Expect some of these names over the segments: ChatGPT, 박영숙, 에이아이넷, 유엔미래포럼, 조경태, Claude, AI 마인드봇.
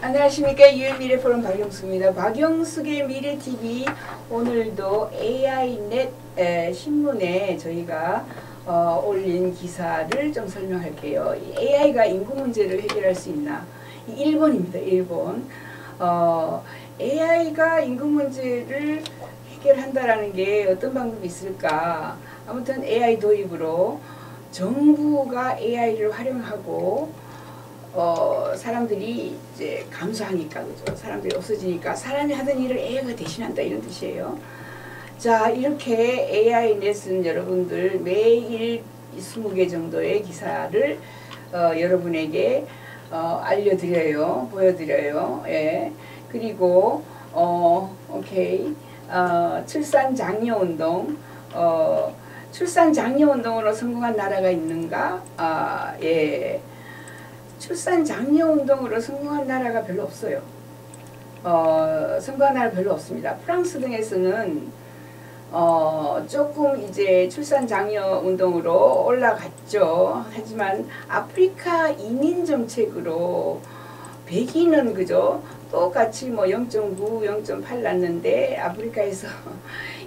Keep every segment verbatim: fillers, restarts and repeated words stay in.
안녕하십니까. 유엔미래포럼 박영숙입니다. 박영숙의 미래티비, 오늘도 에이아이넷 에, 신문에 저희가 어, 올린 기사를 좀 설명할게요. 에이아이가 인구 문제를 해결할 수 있나? 일본입니다. 일본. 어, 에이아이가 인구 문제를 해결한다라는 게 어떤 방법이 있을까? 아무튼 에이아이 도입으로 정부가 에이아이를 활용하고 어, 사람들이 이제 감소하니까, 그죠? 사람들이 없어지니까 사람이 하던 일을 에이아이가 대신한다, 이런 뜻이에요. 자, 이렇게 에이아이넷은 여러분들 매일 스무 개 정도의 기사를 어, 여러분에게 어, 알려드려요, 보여드려요. 예. 그리고 어, 오케이 어, 출산 장려 운동, 어, 출산 장려 운동으로 성공한 나라가 있는가? 아, 예. 출산 장려 운동으로 성공한 나라가 별로 없어요. 어, 성공한 나라 별로 없습니다. 프랑스 등에서는 어, 조금 이제 출산 장려 운동으로 올라갔죠. 하지만 아프리카 이민 정책으로 백인은 그죠? 똑같이 뭐 영 점 구, 영 점 팔 났는데 아프리카에서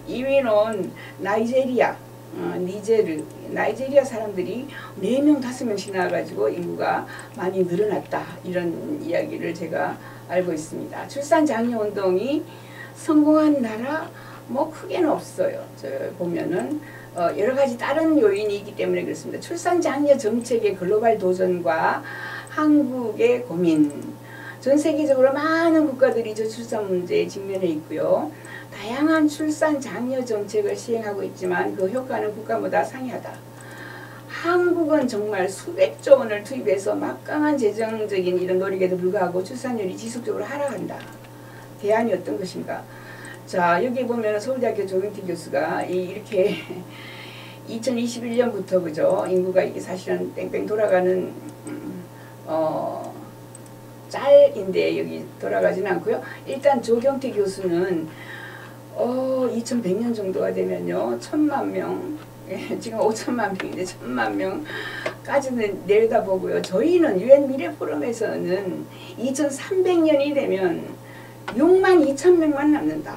이민 온 나이제리아, 어, 니제르, 나이지리아 사람들이 네 명, 다섯 명씩 나와가지고 인구가 많이 늘어났다, 이런 이야기를 제가 알고 있습니다. 출산 장려 운동이 성공한 나라 뭐 크게는 없어요. 저 보면은 어, 여러 가지 다른 요인이 있기 때문에 그렇습니다. 출산 장려 정책의 글로벌 도전과 한국의 고민. 전 세계적으로 많은 국가들이 저출산 문제에 직면해 있고요. 다양한 출산 장려 정책을 시행하고 있지만 그 효과는 국가마다 상이하다. 한국은 정말 수백조 원을 투입해서 막강한 재정적인 이런 노력에도 불구하고 출산율이 지속적으로 하락한다. 대안이 어떤 것인가? 자, 여기 보면 서울대학교 조경태 교수가 이렇게 이천이십일 년부터 그죠? 인구가 이게 사실은 뺑뺑 돌아가는 음, 어. 짤인데 여기 돌아가진 않고요. 일단 조경태 교수는 어, 이천백 년 정도가 되면요. 천만 명, 예, 지금 오천만 명인데 천만 명까지는 내려다보고요. 저희는 유엔 미래포럼에서는 이천삼백 년이 되면 육만 이천 명만 남는다.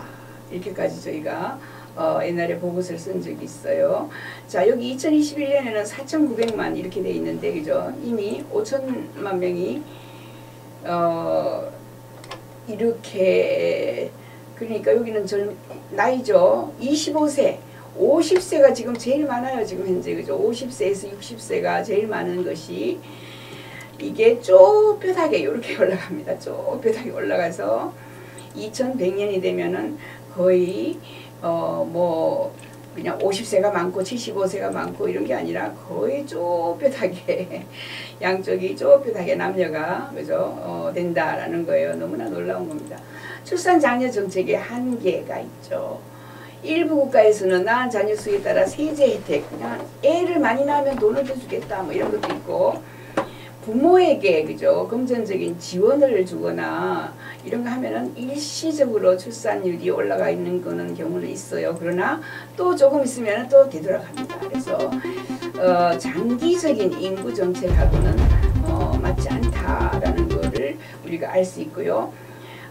이렇게까지 저희가 어, 옛날에 보고서를 쓴 적이 있어요. 자, 여기 이천이십일 년에는 사천구백만 이렇게 돼 있는데 그죠? 이미 오천만 명이 어 이렇게, 그러니까 여기는 젊 나이죠. 이십오 세, 오십 세가 지금 제일 많아요. 지금 현재 그죠? 오십 세에서 육십 세가 제일 많은 것이 이게 쪼뼈하게 이렇게 올라갑니다. 쪼뼈하게 올라가서 이천백 년이 되면은 거의 어 뭐 그냥 오십 세가 많고 칠십오 세가 많고 이런 게 아니라 거의 쪼뼈하게 양쪽이 쪼뼈하게 남녀가 그죠? 어, 된다라는 거예요. 너무나 놀라운 겁니다. 출산 장려 정책에 한계가 있죠. 일부 국가에서는 낳은 자녀 수에 따라 세제 혜택, 그냥 애를 많이 낳으면 돈을 더 주겠다 뭐 이런 것도 있고, 부모에게 그죠? 금전적인 지원을 주거나 이런 거 하면은 일시적으로 출산율이 올라가 있는 거는 경우는 있어요. 그러나 또 조금 있으면 또 되돌아갑니다. 그래서 어, 장기적인 인구 정책하고는 어, 맞지 않다라는 거를 우리가 알 수 있고요.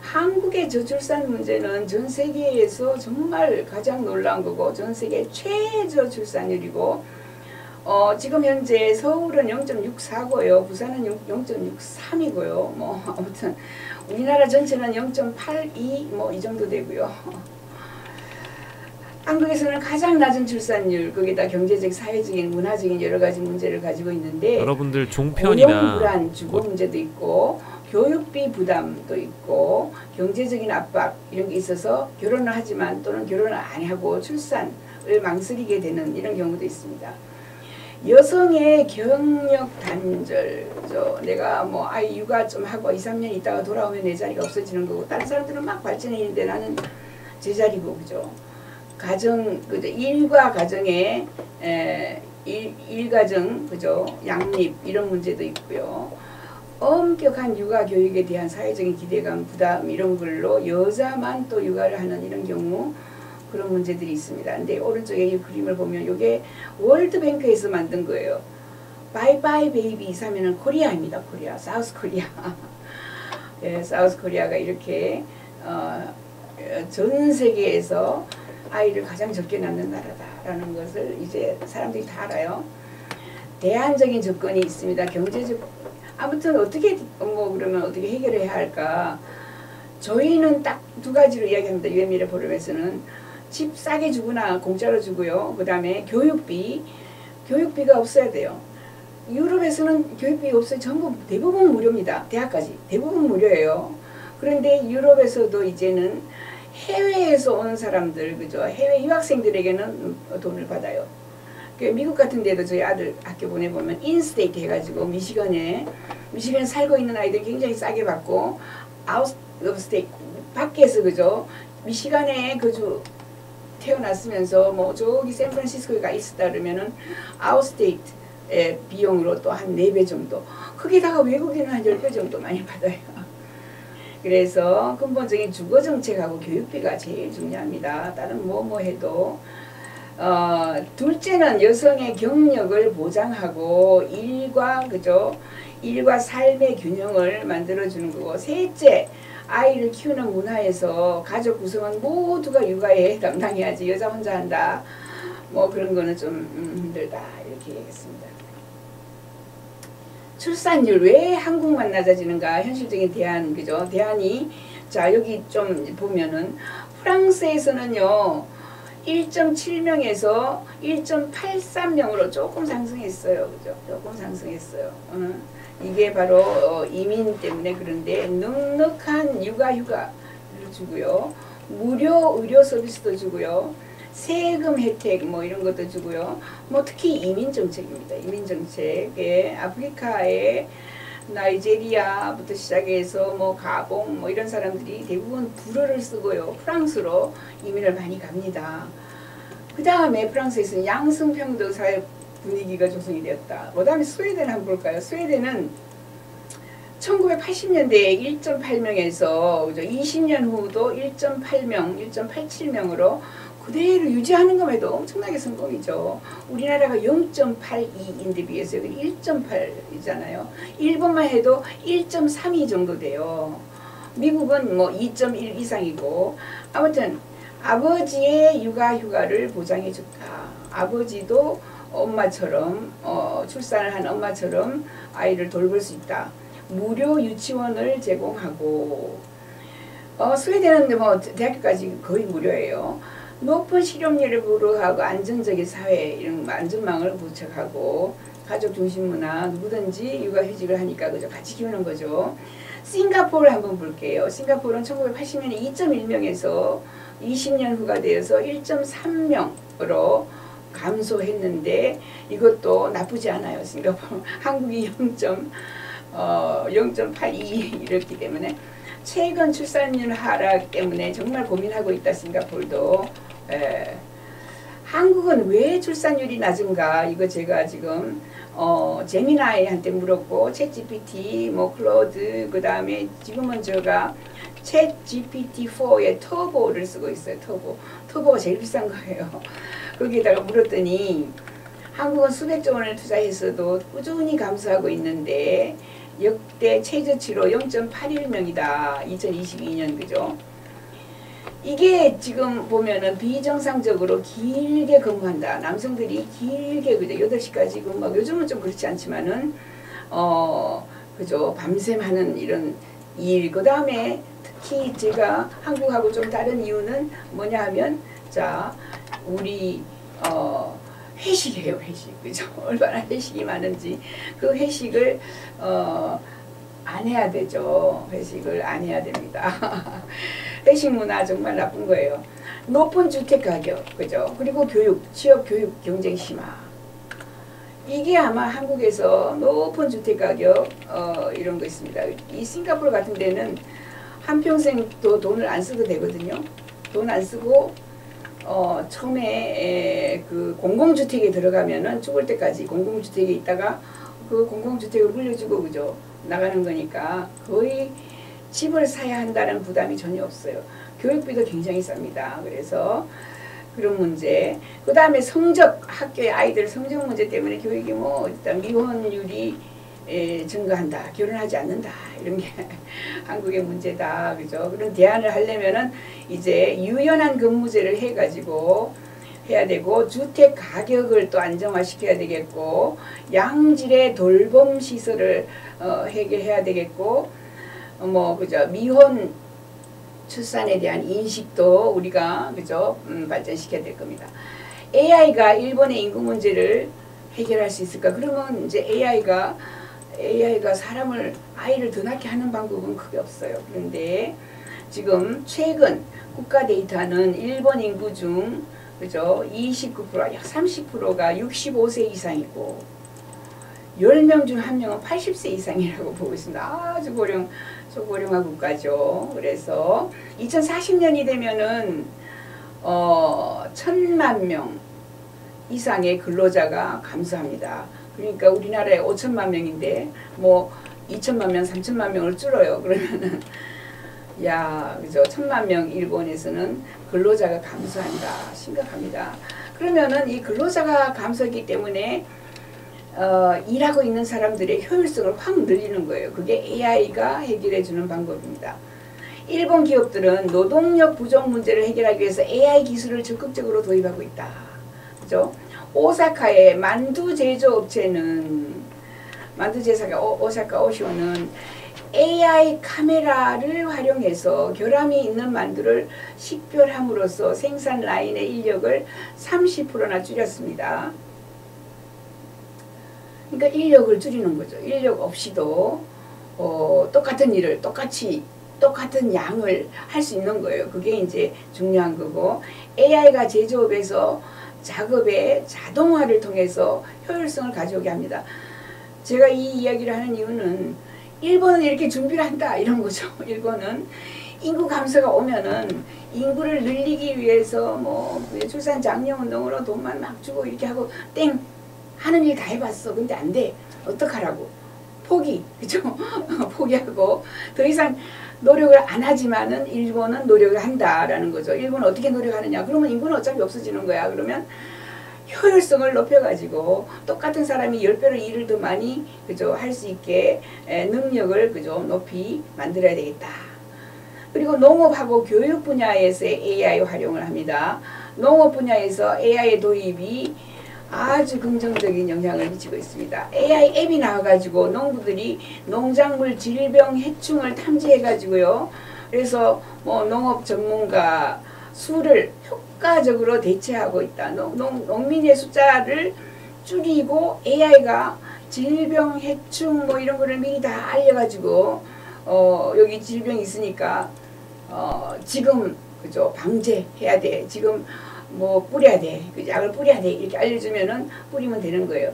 한국의 저출산 문제는 전 세계에서 정말 가장 놀라운 거고 전 세계 최저출산율이고 어, 지금 현재 서울은 영 점 육사고요. 부산은 영 점 육삼이고요. 뭐 아무튼 우리나라 전체는 영 점 팔이 뭐 이 정도 되고요. 한국에서는 가장 낮은 출산율, 거기다 경제적, 사회적인, 문화적인 여러 가지 문제를 가지고 있는데 여러분들 종편이나 불안, 주거 문제도 있고 교육비 부담도 있고 경제적인 압박 이런 게 있어서 결혼을 하지만 또는 결혼을 안 하고 출산을 망설이게 되는 이런 경우도 있습니다. 여성의 경력 단절, 저 내가 뭐 아이 육아 좀 하고 이 삼 년 있다가 돌아오면 내 자리가 없어지는 거고, 다른 사람들은 막 발전해 있는데 나는 제자리고 그죠? 가정, 그죠? 일과 가정의 에, 일, 일가정 그죠? 양립 이런 문제도 있고요. 엄격한 육아 교육에 대한 사회적인 기대감, 부담 이런 걸로 여자만 또 육아를 하는 이런 경우, 그런 문제들이 있습니다. 근데 오른쪽에 이 그림을 보면 이게 월드뱅크에서 만든 거예요. 바이바이 베이비 사면은 코리아입니다. 코리아, 사우스 코리아. 예, 사우스코리아가 이렇게 어, 전 세계에서 아이를 가장 적게 낳는 나라다라는 것을 이제 사람들이 다 알아요. 대안적인 조건이 있습니다. 경제적, 아무튼 어떻게 뭐 그러면 어떻게 해결해야 할까? 저희는 딱 두 가지로 이야기합니다. 유엔미래포럼에서는 집 싸게 주거나 공짜로 주고요. 그 다음에 교육비, 교육비가 없어야 돼요. 유럽에서는 교육비 없어요. 전부 대부분 무료입니다. 대학까지 대부분 무료예요. 그런데 유럽에서도 이제는 해외에서 온 사람들, 그죠? 해외 유학생들에게는 돈을 받아요. 미국 같은 데도 저희 아들 학교 보내보면 인스테이트 해가지고 미시간에 미시간에 살고 있는 아이들 굉장히 싸게 받고, 아웃 오브 스테이트 밖에서, 그죠? 미시간에 그저 태어났으면서 뭐 저기 샌프란시스코에 가 있었다 그러면은 아웃 스테이트의 비용으로 또 한 네 배 정도, 거기다가 외국인은 한 열 배 정도 많이 받아요. 그래서 근본적인 주거 정책하고 교육비가 제일 중요합니다. 다른 뭐뭐 뭐 해도. 어, 둘째는 여성의 경력을 보장하고 일과, 그죠? 일과 삶의 균형을 만들어주는 거고, 셋째, 아이를 키우는 문화에서 가족 구성원 모두가 육아에 담당해야지 여자 혼자 한다, 뭐 그런 거는 좀 힘들다, 이렇게 얘기했습니다. 출산율, 왜 한국만 낮아지는가? 현실적인 대안, 그죠? 대안이, 자, 여기 좀 보면은 프랑스에서는요, 일 점 칠 명에서 일 점 팔삼 명으로 조금 상승했어요. 그죠? 조금 상승했어요. 응. 이게 바로 어, 이민 때문에. 그런데 넉넉한 육아휴가를 주고요. 무료 의료 서비스도 주고요. 세금 혜택 뭐 이런 것도 주고요. 뭐 특히 이민 정책입니다. 이민 정책. 예, 아프리카에 나이제리아부터 시작해서 뭐 가봉 뭐 이런 사람들이 대부분 불어를 쓰고요. 프랑스로 이민을 많이 갑니다. 그 다음에 프랑스에서는 양성평등 사회 분위기가 조성이 되었다. 그 다음에 스웨덴 한번 볼까요? 스웨덴은 천구백팔십 년대에 일 점 팔 명에서 이십 년 후도 일 점 팔 명, 일 점 팔칠 명으로 그대로 유지하는 것에도 엄청나게 성공이죠. 우리나라가 영 점 팔이인데 비해서 여기 일 점 팔이잖아요. 일본만 해도 일 점 삼이 정도 돼요. 미국은 뭐 이 점 일 이상이고, 아무튼 아버지의 육아 휴가를 보장해 줬다. 아버지도 엄마처럼 어, 출산을 한 엄마처럼 아이를 돌볼 수 있다. 무료 유치원을 제공하고, 어, 스웨덴은 뭐 대학교까지 거의 무료예요. 높은 실업률을 부르하고 안정적인 사회, 이런 안전망을 구축하고, 가족 중심 문화, 누구든지 육아휴직을 하니까, 그죠? 같이 키우는 거죠. 싱가포르 한번 볼게요. 싱가포르는 천구백팔십 년에 이 점 일 명에서 이십 년 후가 되어서 일 점 삼 명으로 감소했는데, 이것도 나쁘지 않아요. 싱가포르. 한국이 영 점 팔이 이렇기 때문에. 최근 출산율 하락 때문에 정말 고민하고 있다, 싱가포르도. 예. 한국은 왜 출산율이 낮은가? 이거 제가 지금 어, 제미나이한테 물었고, 챗지피티, 뭐 클로드, 그 다음에 지금은 제가 챗지피티 포의 터보를 쓰고 있어요. 터보. 터보가 제일 비싼 거예요. 거기에다가 물었더니 한국은 수백조 원을 투자했어도 꾸준히 감소하고 있는데 역대 최저치로 영 점 팔일 명이다. 이천이십이 년, 그죠? 이게 지금 보면은 비정상적으로 길게 근무한다. 남성들이 길게, 그죠? 여덟 시까지 근무하고, 요즘은 좀 그렇지 않지만은, 어, 그죠? 밤샘 하는 이런 일. 그 다음에 특히 제가 한국하고 좀 다른 이유는 뭐냐 하면, 자, 우리, 어, 회식이에요, 회식. 그죠? 얼마나 회식이 많은지. 그 회식을, 어, 안 해야 되죠. 회식을 안 해야 됩니다. 회식 문화 정말 나쁜 거예요. 높은 주택 가격, 그죠? 그리고 교육, 취업 교육 경쟁 심화. 이게 아마 한국에서 높은 주택 가격, 어, 이런 거 있습니다. 이 싱가포르 같은 데는 한평생 또 돈을 안 쓰도 되거든요. 돈 안 쓰고, 어, 처음에 그 공공주택에 들어가면은 죽을 때까지 공공주택에 있다가 그 공공주택을 물려주고, 그죠? 나가는 거니까 거의 집을 사야 한다는 부담이 전혀 없어요. 교육비도 굉장히 쌉니다. 그래서 그런 문제. 그 다음에 성적, 학교의 아이들 성적 문제 때문에 교육이 뭐 일단 미혼율이 증거한다, 결혼하지 않는다, 이런 게 한국의 문제다, 그죠? 그런 대안을 하려면은 이제 유연한 근무제를 해가지고 해야 되고, 주택 가격을 또 안정화시켜야 되겠고, 양질의 돌봄 시설을 어, 해결해야 되겠고, 뭐 그죠? 미혼 출산에 대한 인식도 우리가 그죠? 음, 발전시켜야 될 겁니다. 에이아이가 일본의 인구 문제를 해결할 수 있을까? 그러면 이제 에이아이가 에이아이가 사람을 아이를 더 낳게 하는 방법은 크게 없어요. 그런데 지금 최근 국가 데이터는 일본 인구 중 그죠? 이십구 퍼센트, 약 삼십 퍼센트가 육십오 세 이상이고 열 명 중 한 명은 팔십 세 이상이라고 보고 있습니다. 아주 고령, 소고령화 국가죠. 그래서 이천사십 년이 되면은 어, 천만 명 이상의 근로자가 감소합니다. 그러니까 우리나라에 오천만 명인데 뭐 이천만 명, 삼천만 명을 줄어요. 그러면은 야, 그죠? 천만 명 일본에서는 근로자가 감소한다. 심각합니다. 그러면은 이 근로자가 감소했기 때문에 어, 일하고 있는 사람들의 효율성을 확 늘리는 거예요. 그게 에이아이가 해결해 주는 방법입니다. 일본 기업들은 노동력 부족 문제를 해결하기 위해서 에이아이 기술을 적극적으로 도입하고 있다. 그죠? 오사카의 만두 제조업체는, 만두 제사가 오사카 오시오는 에이아이 카메라를 활용해서 결함이 있는 만두를 식별함으로써 생산 라인의 인력을 삼십 퍼센트나 줄였습니다. 그러니까 인력을 줄이는 거죠. 인력 없이도 어, 똑같은 일을 똑같이 똑같은 양을 할 수 있는 거예요. 그게 이제 중요한 거고, 에이아이가 제조업에서 작업의 자동화를 통해서 효율성을 가져오게 합니다. 제가 이 이야기를 하는 이유는 일본은 이렇게 준비를 한다 이런 거죠. 일본은 인구 감소가 오면은 인구를 늘리기 위해서 뭐 출산 장려 운동으로 돈만 막 주고 이렇게 하고 땡 하는 일 다 해봤어. 근데 안 돼. 어떡하라고. 포기. 그죠? 포기하고 더 이상 노력을 안 하지만은 일본은 노력을 한다라는 거죠. 일본은 어떻게 노력하느냐. 그러면 인구는 어차피 없어지는 거야. 그러면 효율성을 높여가지고 똑같은 사람이 열 배로 일을 더 많이 그죠? 할 수 있게 능력을 그죠? 높이 만들어야 되겠다. 그리고 농업하고 교육 분야에서의 에이아이 활용을 합니다. 농업 분야에서 에이아이 도입이 아주 긍정적인 영향을 미치고 있습니다. 에이아이 앱이 나와가지고 농부들이 농작물 질병 해충을 탐지해가지고요. 그래서 뭐 농업 전문가 수를 효과적으로 대체하고 있다. 농, 농, 농민의 숫자를 줄이고 에이아이가 질병 해충 뭐 이런 거를 미리 다 알려가지고 어, 여기 질병이 있으니까 어, 지금 그죠? 방제해야 돼. 지금 뭐 뿌려야 돼. 약을 뿌려야 돼. 이렇게 알려주면은 뿌리면 되는 거예요.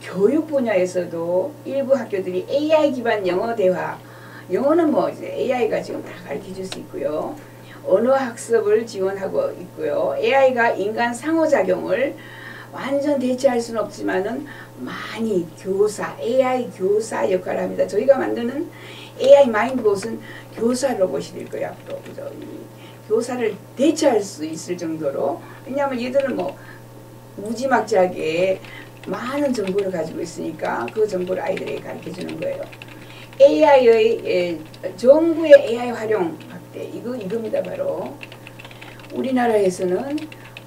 교육 분야에서도 일부 학교들이 에이아이 기반 영어 대화, 영어는 뭐 이제 에이아이가 지금 다 가르쳐줄 수 있고요. 언어 학습을 지원하고 있고요. 에이아이가 인간 상호작용을 완전 대체할 수는 없지만은 많이 교사, 에이아이 교사 역할을 합니다. 저희가 만드는 에이아이 마인드봇은 교사 로봇이 될 거예요. 앞으로 그죠? 교사를 대체할 수 있을 정도로. 왜냐하면 얘들은 뭐 무지막지하게 많은 정보를 가지고 있으니까 그 정보를 아이들에게 가르쳐주는 거예요. 에이아이의 정부의 에이아이 활용 확대, 이거 이겁니다. 바로 우리나라에서는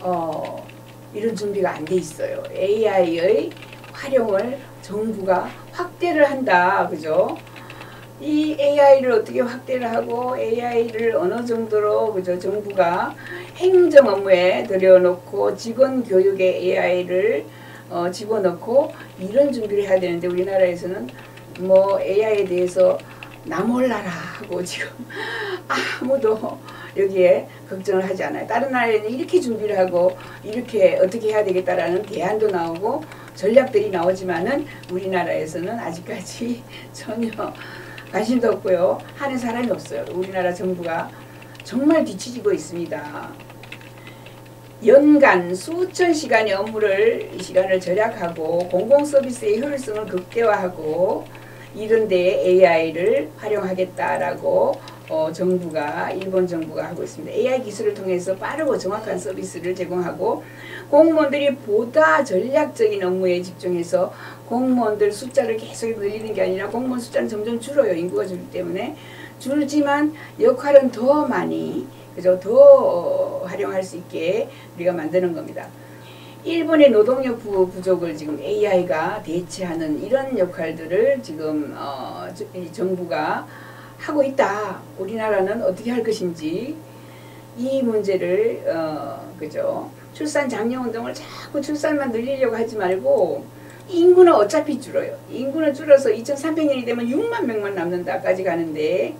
어, 이런 준비가 안 돼 있어요. 에이아이의 활용을 정부가 확대를 한다, 그죠? 이 에이아이를 어떻게 확대를 하고 에이아이를 어느 정도로 그죠? 정부가 행정 업무에 들여놓고 직원 교육에 에이아이를 어, 집어넣고 이런 준비를 해야 되는데 우리나라에서는 뭐 에이아이에 대해서 나 몰라라 하고 지금 아무도 여기에 걱정을 하지 않아요. 다른 나라에는 이렇게 준비를 하고 이렇게 어떻게 해야 되겠다라는 대안도 나오고 전략들이 나오지만은 우리나라에서는 아직까지 전혀 관심도 없고요. 하는 사람이 없어요. 우리나라 정부가 정말 뒤처지고 있습니다. 연간 수천 시간의 업무를 시간을 절약하고 공공서비스의 효율성을 극대화하고 이런 데에 에이아이를 활용하겠다라고 어, 정부가, 일본 정부가 하고 있습니다. 에이아이 기술을 통해서 빠르고 정확한 서비스를 제공하고 공무원들이 보다 전략적인 업무에 집중해서 공무원들 숫자를 계속 늘리는 게 아니라 공무원 숫자는 점점 줄어요. 인구가 줄기 때문에. 줄지만 역할은 더 많이, 그죠? 더 어, 활용할 수 있게 우리가 만드는 겁니다. 일본의 노동력 부족을 지금 에이아이가 대체하는 이런 역할들을 지금 어, 정부가 하고 있다. 우리나라는 어떻게 할 것인지 이 문제를 어 그죠? 출산 장려 운동을 자꾸 출산만 늘리려고 하지 말고 인구는 어차피 줄어요. 인구는 줄어서 이천삼백 년이 되면 육만 명만 남는다까지 가는데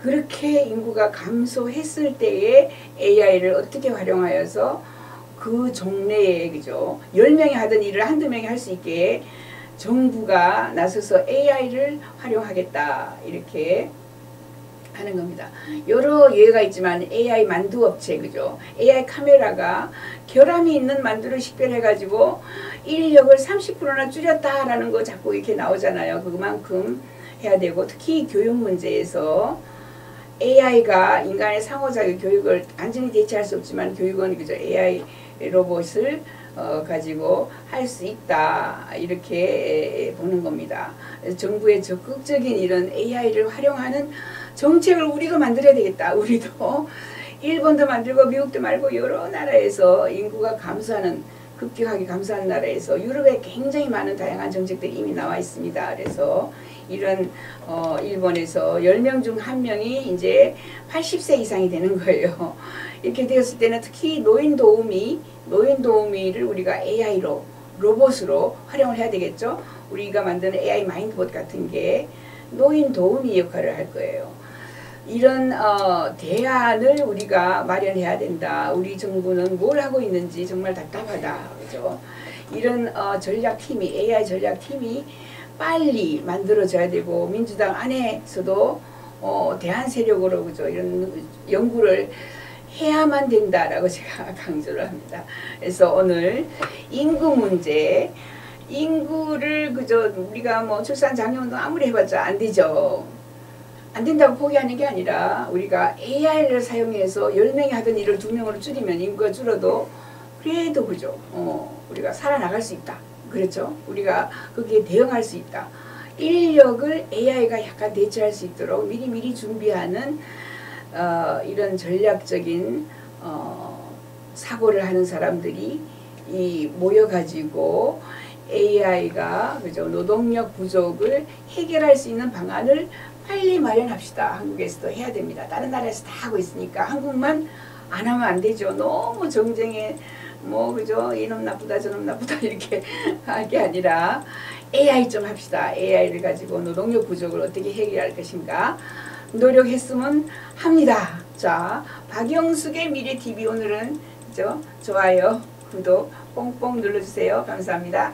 그렇게 인구가 감소했을 때에 에이아이를 어떻게 활용하여서 그 종래에 그죠? 열 명이 하던 일을 한두 명이 할 수 있게 정부가 나서서 에이아이를 활용하겠다 이렇게 하는 겁니다. 여러 예가 있지만 에이아이 만두 업체 그죠? 에이아이 카메라가 결함이 있는 만두를 식별해 가지고 인력을 삼십 퍼센트나 줄였다라는 거 자꾸 이렇게 나오잖아요. 그만큼 해야 되고 특히 교육 문제에서 에이아이가 인간의 상호작용 교육을 완전히 대체할 수 없지만 교육은 그죠? 에이아이 로봇을 어, 가지고 할 수 있다 이렇게 보는 겁니다. 정부의 적극적인 이런 에이아이를 활용하는 정책을 우리도 만들어야 되겠다. 우리도 일본도 만들고 미국도 말고 여러 나라에서 인구가 감소하는 급격하게 감소하는 나라에서 유럽에 굉장히 많은 다양한 정책들이 이미 나와 있습니다. 그래서 이런 어, 일본에서 열 명 중 한 명이 이제 팔십 세 이상이 되는 거예요. 이렇게 되었을 때는 특히 노인 도우미, 노인 도우미를 우리가 에이아이로, 로봇으로 활용을 해야 되겠죠. 우리가 만드는 에이아이 마인드봇 같은 게 노인 도우미 역할을 할 거예요. 이런 어, 대안을 우리가 마련해야 된다. 우리 정부는 뭘 하고 있는지 정말 답답하다. 그죠? 이런 어, 전략팀이, 에이아이 전략팀이 빨리 만들어져야 되고 민주당 안에서도 어, 대안 세력으로 그죠? 이런 연구를 해야만 된다라고 제가 강조를 합니다. 그래서 오늘 인구 문제, 인구를 그저 우리가 뭐 출산 장려 운동 아무리 해봤자 안 되죠. 안 된다고 포기하는 게 아니라 우리가 에이아이를 사용해서 열 명이 하던 일을 두 명으로 줄이면 인구가 줄어도 그래도 그죠. 어, 우리가 살아나갈 수 있다. 그렇죠. 우리가 거기에 대응할 수 있다. 인력을 에이아이가 약간 대체할 수 있도록 미리미리 준비하는 어, 이런 전략적인 어, 사고를 하는 사람들이 이 모여가지고 에이아이가 그죠? 노동력 부족을 해결할 수 있는 방안을 빨리 마련합시다. 한국에서도 해야 됩니다. 다른 나라에서 다 하고 있으니까 한국만 안 하면 안 되죠. 너무 정쟁에 뭐 그죠? 이놈 나쁘다 저놈 나쁘다 이렇게 할 게 아니라 에이아이 좀 합시다. 에이아이를 가지고 노동력 부족을 어떻게 해결할 것인가 노력했으면 합니다. 자, 박영숙의 미래티비 오늘은 그죠? 좋아요, 구독 뽕뽕 눌러주세요. 감사합니다.